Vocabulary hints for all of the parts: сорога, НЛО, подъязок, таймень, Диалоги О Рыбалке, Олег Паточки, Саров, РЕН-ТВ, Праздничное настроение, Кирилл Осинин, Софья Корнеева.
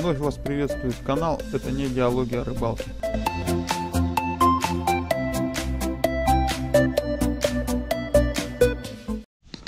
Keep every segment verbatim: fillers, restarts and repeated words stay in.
Вновь вас приветствует канал «Это не диалоги о рыбалке».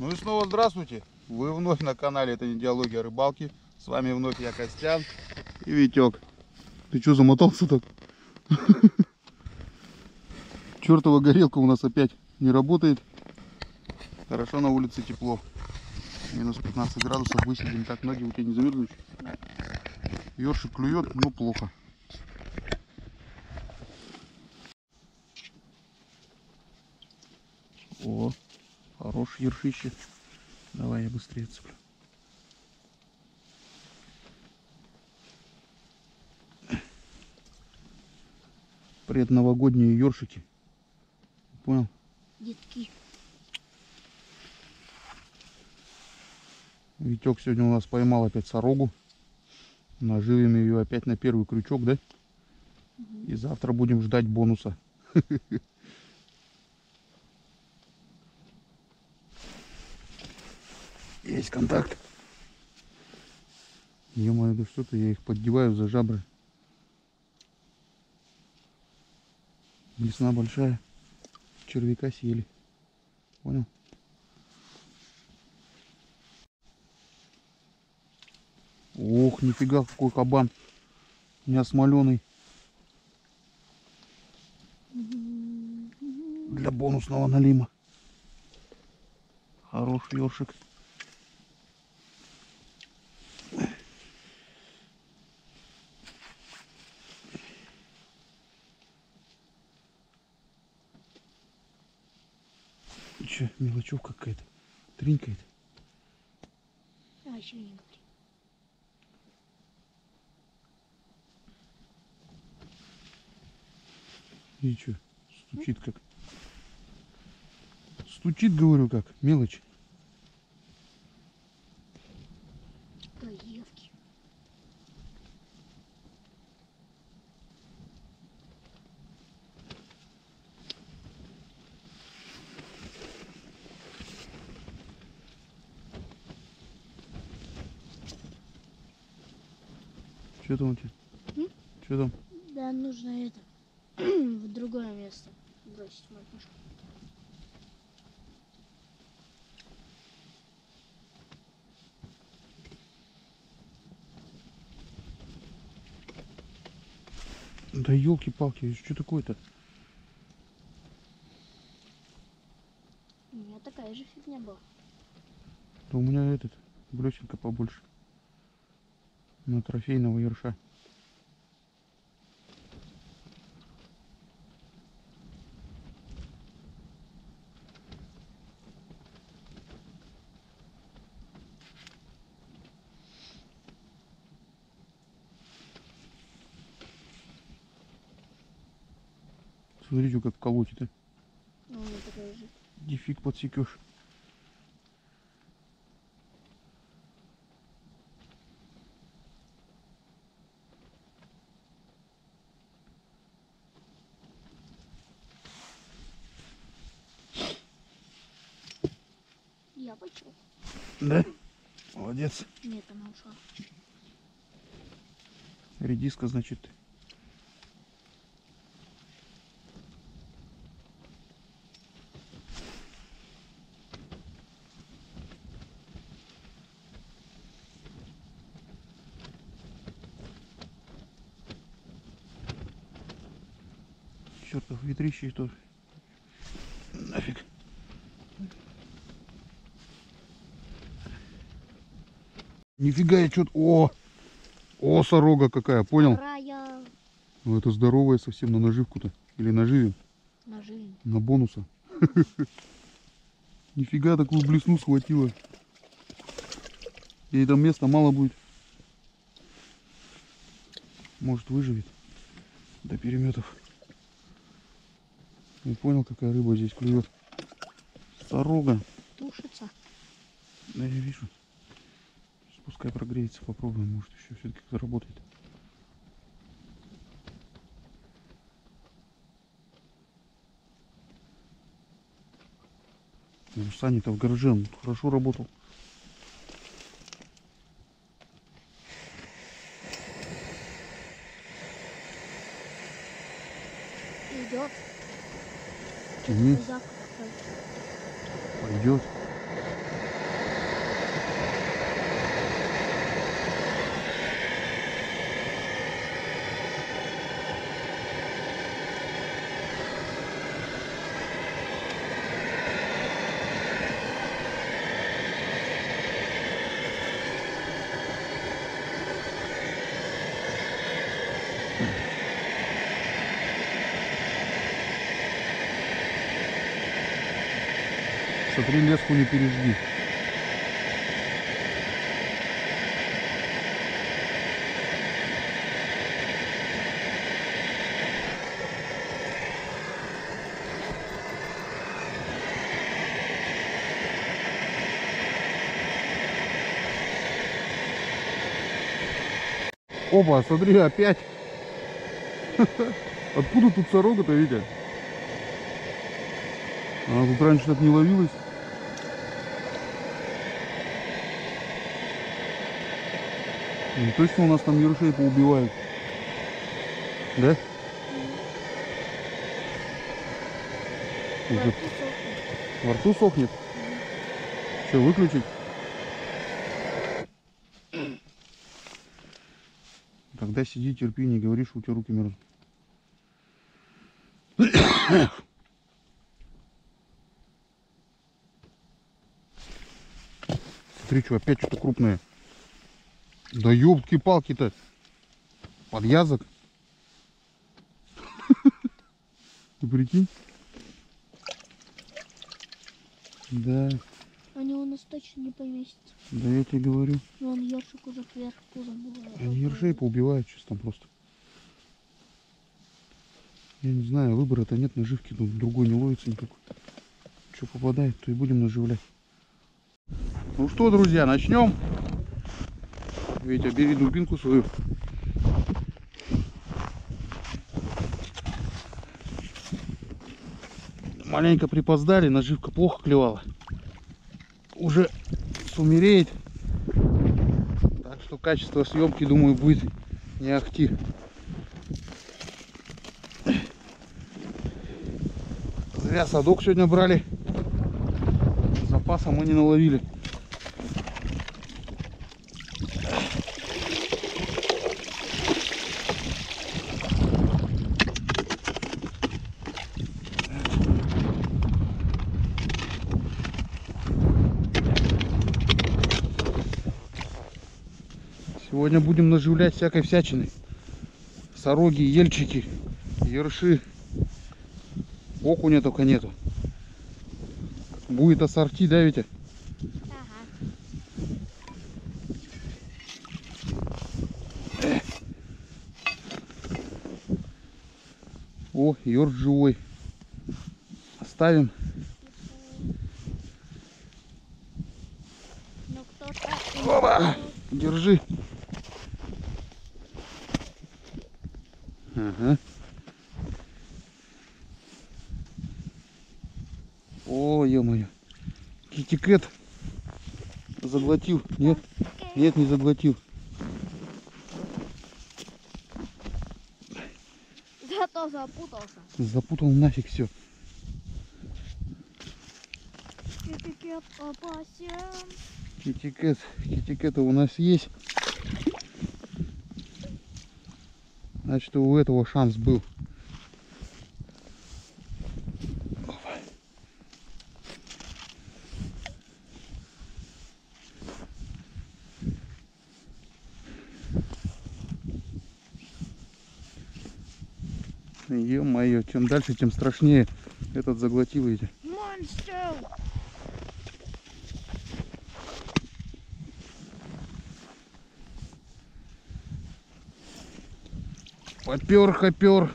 Ну и снова здравствуйте! Вы вновь на канале «Это не диалоги о рыбалке». С вами вновь я, Костян и Витек. Ты что замотался так? Чертова горелка у нас опять не работает. Хорошо, на улице тепло. Минус пятнадцать градусов, высидим так, ноги у тебя не замерзнут. Ёршик клюет, но плохо. О, хорош ершище. Давай я быстрее цеплю. Предновогодние ёршики. Понял? Детки. Витек сегодня у нас поймал опять сорогу. Наживим ее опять на первый крючок, да? Угу. И завтра будем ждать бонуса. Есть контакт. Е-мое, да что-то я их поддеваю за жабры. Весна большая. Червяка съели. Понял? Ох, нифига, какой кабан. У меня смоленый. Для бонусного налима. Хороший ёршик. Че, мелочевка какая-то. Тринькает. А, еще не говори. И что, стучит как? Стучит, говорю, как? Мелочь. Поевки. Что там у тебя? М? Что там? Да, нужно это. В другое место бросить макушку. Да елки-палки, что такое-то? У меня такая же фигня была. Да у меня этот блесенка побольше. На трофейного ерша. Смотрите, как колотит. А? Ну, дифиг подсекешь. Я почел. Да? Молодец. Нет, она ушла. Редиска, значит. Чертов ветрище тоже. Нафиг. Нифига я что-то... О! О, сорога какая, понял? Вторая. Ну это здоровая совсем, на наживку-то. Или наживим? Наживим. На бонуса. Нифига, такую блесну схватила. Ей там места мало будет. Может выживет до переметов. Не понял, какая рыба здесь клюет. Сорога. Тушится. Да, я вижу. Сейчас пускай прогреется, попробуем. Может, еще все-таки заработает. Саня-то в гараже, он хорошо работал. Угу. Пойдет. Смотри, леску не пережди. Опа, смотри, опять. Откуда тут сорога-то, Витя? Она тут раньше так не ловилась. Ну, точно у нас там ершей поубивают. Да? Во рту, Во рту сохнет? Mm-hmm. Что, выключить? Тогда сиди, терпи, не говори, что у тебя руки мерзнут. Смотри, что, опять что-то крупное. Да ёбки-палки-то, подъязок. Ты прикинь? Да. Они у нас точно не поместятся. Да я тебе говорю. Но он ёршик уже вверх пузом. Они ершей поубивают сейчас там просто. Я не знаю, выбора-то нет, наживки другой не ловится никакой. Что попадает, то и будем наживлять. Ну что, друзья, начнем. Витя, бери дубинку свою. Маленько припоздали, наживка плохо клевала. Уже сумереет. Так что качество съемки, думаю, будет не ахти. Зря садок сегодня брали. Запаса мы не наловили. Сегодня будем наживлять всякой всячины. Сороги, ельчики, ерши. Окуня только нету. Будет ассорти, да, Витя? Ага. О, ерш живой. Оставим. Опа! Держи. Ага. О, ё-моё. Китикет заглотил. Нет? Нет, не заглотил. Зато запутался. Запутал нафиг все. Китикет опасен. Китикет. Китикета у нас есть. Значит, у этого шанс был. Е-мое, чем дальше, тем страшнее. Этот заглотил, видите. Монстр! Попер, хопер.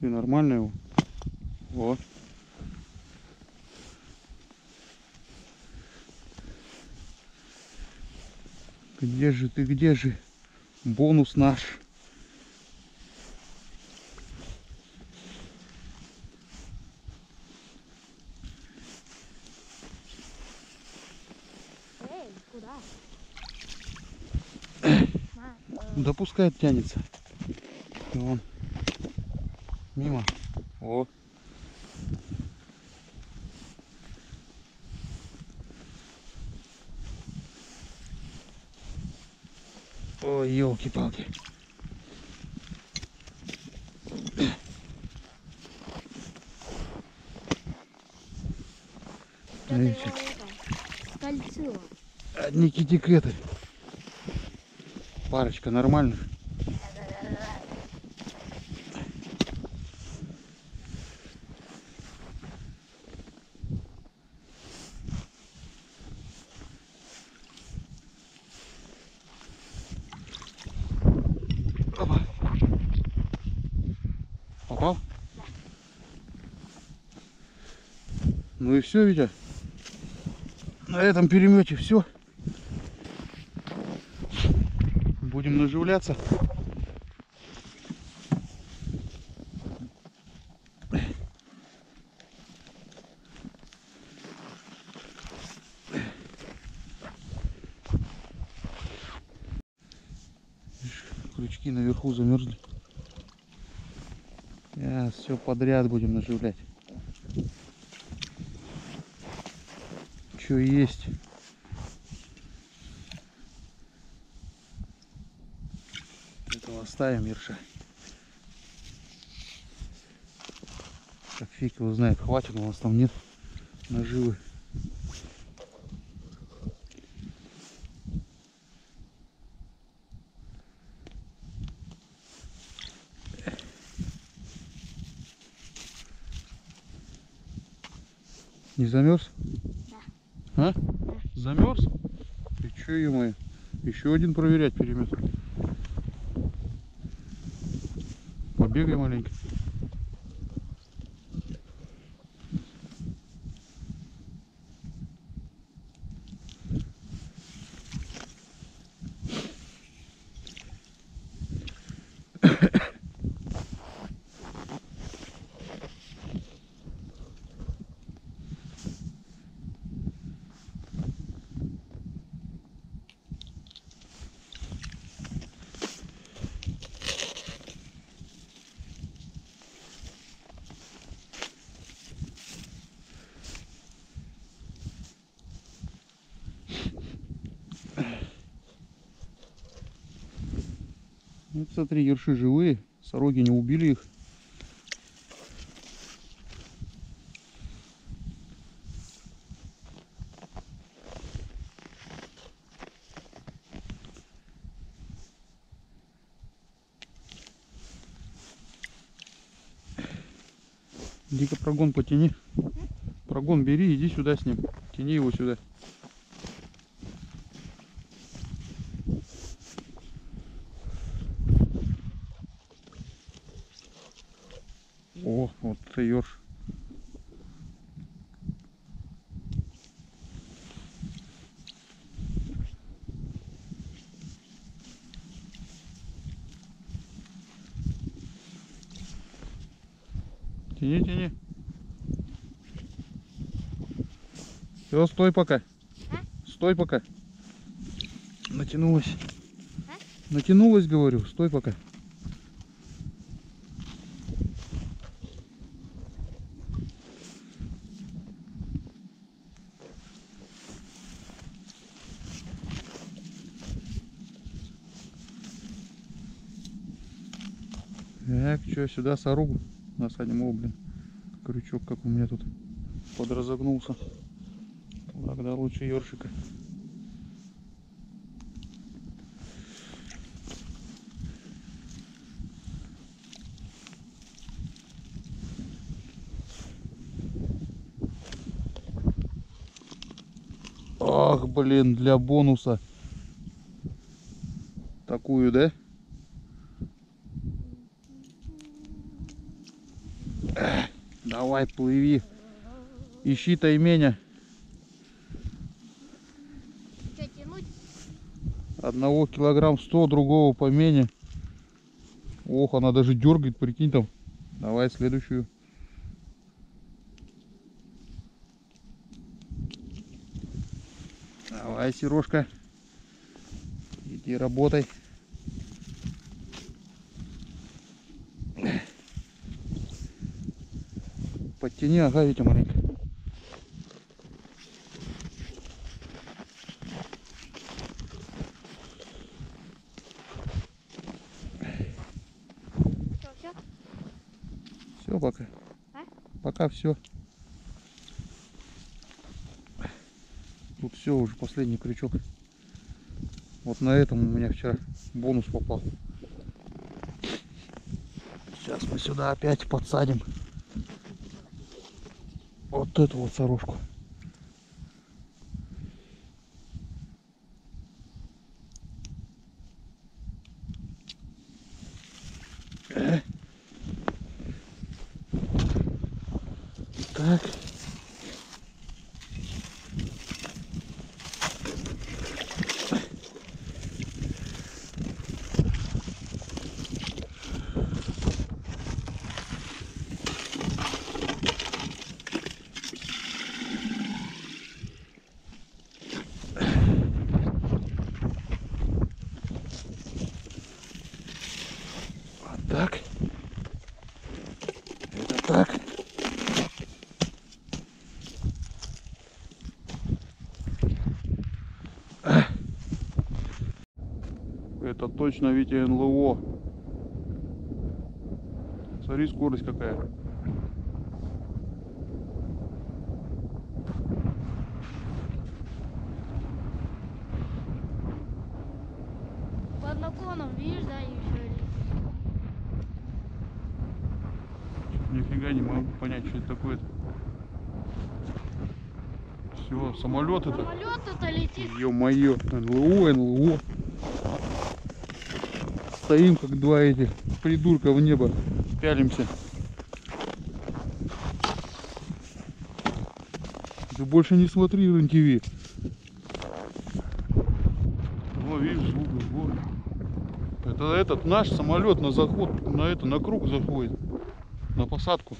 Ты нормально его? Вот. Где же ты, где же? Бонус наш. Да пускай оттянется. И он мимо. О. Ой, елки-палки. Кольцо. Одни китикреты. Парочка нормальных. Опа. Попал? Ну и все, Витя. На этом перемете все. Будем наживляться. Крючки наверху замерзли. Сейчас все подряд будем наживлять. Что есть. Этого оставим, Ирша. Так, фиг его знает, хватит, у нас там нет наживы. Не замерз? А? Замерз? Ты че, е-мое? Еще один проверять перемет. Побегай маленько. Вот смотри, ерши живые, сороги не убили их. Иди-ка прогон потяни. Прогон бери, иди сюда с ним. Тяни его сюда. О, вот это ёрш. Тяни, тяни. Всё, стой пока. А? Стой пока. Натянулась. А? Натянулась, говорю, стой пока. Так, что, сюда сорогу насадим. О, блин, крючок как у меня тут подразогнулся. Тогда лучше ёршика. Ах, блин, для бонуса. Такую, да? Давай, плыви. Ищи тайменя. Что, тянуть? Одного килограмм сто, другого поменьше. Ох, она даже дергает, прикинь там. Давай следующую. Давай, Сережка. Иди работай. подтяни, ага, видите, маленько. Все, пока. А? Пока все. Тут все, уже последний крючок. Вот на этом у меня вчера бонус попал. Сейчас мы сюда опять подсадим вот эту вот сорожку. Так. Так, это так. А. Это точно, видите, НЛО. Смотри, скорость какая. Под наклоном, видишь, да, еще или... Нифига не могу понять, что это такое. Все, самолет это. Самолет это летит. Ё-моё, НЛО, НЛО. Стоим как два этих придурка в небо, пялимся. Ты больше не смотри РЕН-ТВ. О, видишь, звук, звук. Это этот наш самолет на заход, на это, на круг заходит. На посадку.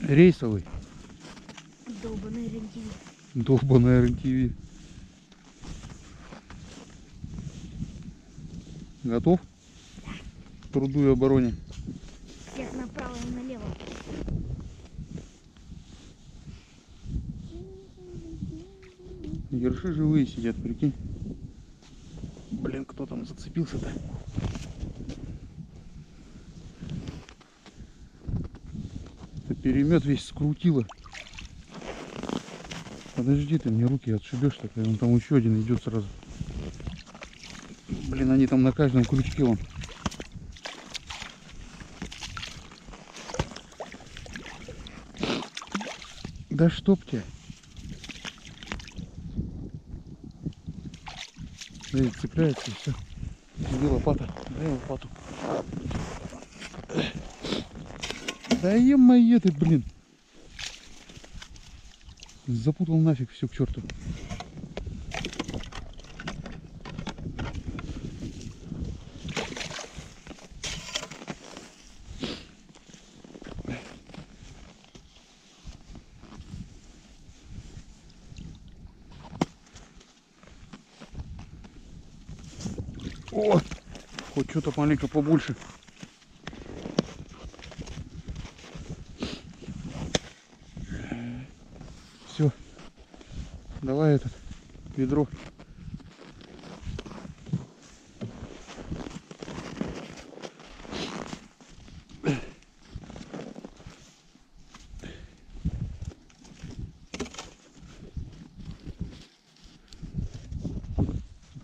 Рейсовый. Долбаный РЕН-ТВ. Долбаный РЕН-ТВ. Готов? Да. К труду и обороне. Всех направо и налево. Ерши живые сидят, прикинь. Блин, кто там зацепился-то? Перемет весь скрутило. Подожди, ты мне руки отшибешь, так он там еще один идет сразу. Блин, они там на каждом крючке вон. Да чтоб тебя. Блин, цепляется и все. Где лопата? Дай лопату. Да е-мое ты, блин. Запутал нафиг все к черту. О! Хоть что-то маленько побольше. Все, давай этот ведро.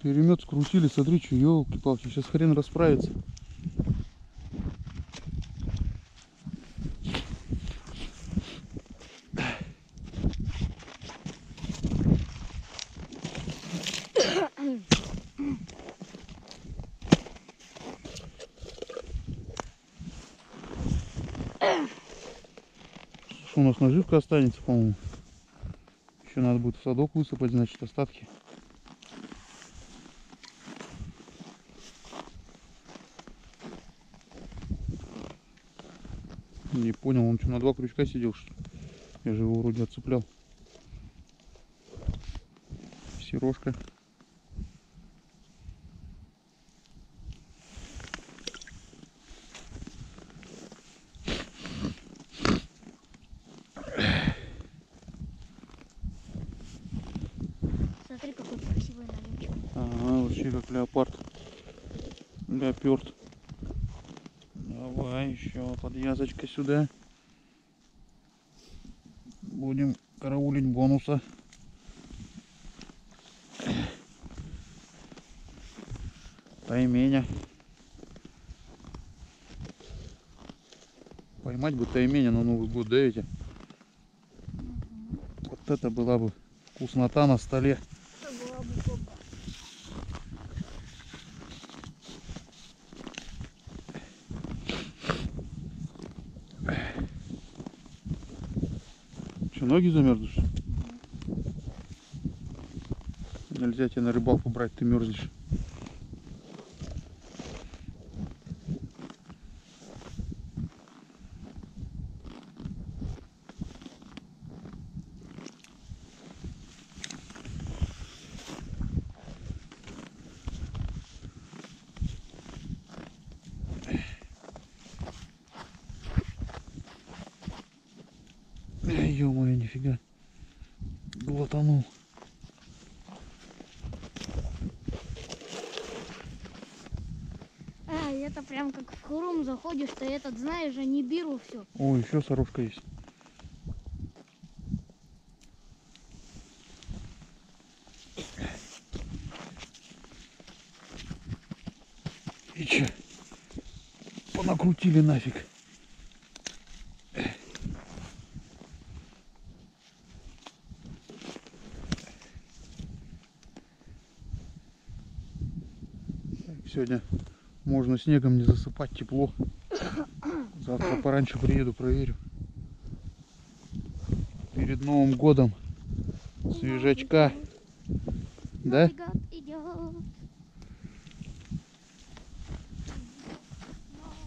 Перемет скрутили, смотри, что, елки-палки, сейчас хрен расправится. У нас наживка останется, по-моему. Еще надо будет в садок высыпать, значит, остатки. Не понял, он что, на два крючка сидел, что ли? Я же его вроде отцеплял. Сережка. оперт. Давай еще подвязочка сюда. Будем караулить бонуса. Тайменя. Поймать бы тайменя на Новый год, да, эти? Вот это была бы вкуснота на столе. Что, ноги замерзнут? Нельзя тебя на рыбалку брать, ты мерзнешь. Ё-моё, нифига, глотанул. А, это прям как в хрум заходишь, ты этот, знаешь, а не беру все. О, еще сорожка есть. И че? Понакрутили нафиг. Сегодня можно снегом не засыпать, тепло. Завтра пораньше приеду, проверю. Перед Новым годом свежачка. Да?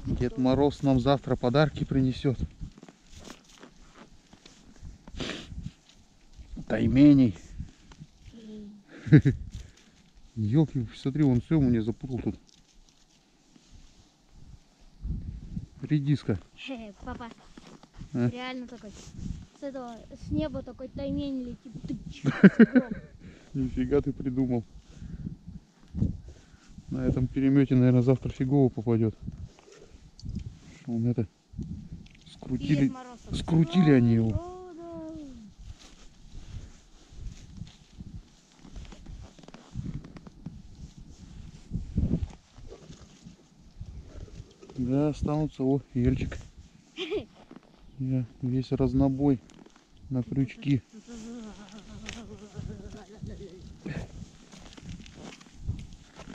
Дед Мороз нам завтра подарки принесет. Тайменей. Ёлки, смотри, он все мне запутал тут. Редиска. Хе, папа, а? Реально такой, с этого, с неба такой таймень летит. Нифига ты придумал. На этом перемете, наверное, завтра фигово попадет. Он это, скрутили, скрутили они его. Да, останутся, о, ельчик. Я весь разнобой на крючки.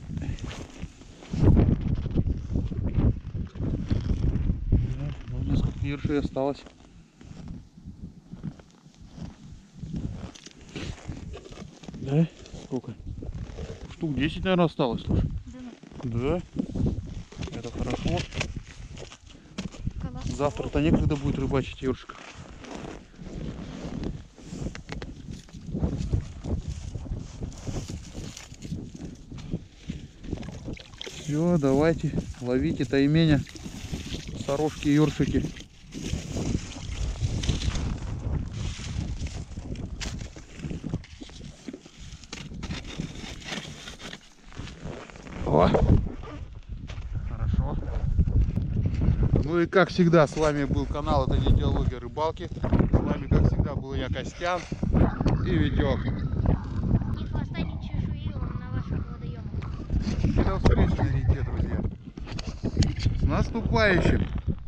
Да, ну, несколько ершей осталось. Да? Сколько? Штук десять, наверное, осталось, слушай. Да. Да? Это хорошо. Завтра-то некогда будет рыбачить ёршик. Все, давайте, ловите тайменя, сорожки, ёршики. Ну и как всегда, с вами был канал «Это не идеология рыбалки». С вами, как всегда, был я, Костян, и Витёк. Ни хвоста, ни чешуи на ваших водоёмах. До встречи, дорогие друзья. С наступающим!